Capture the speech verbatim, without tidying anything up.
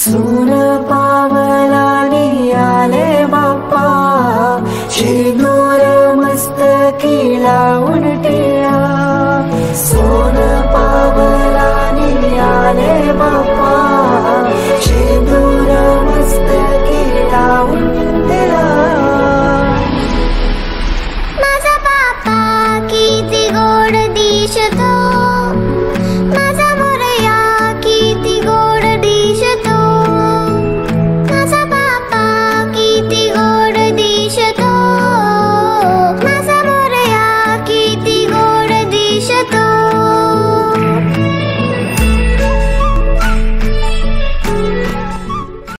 सुन पावला आले बाप्पा श्री दूर मस्तकी लावून टिया सुन पावला आले बाप्पा श्री दूर।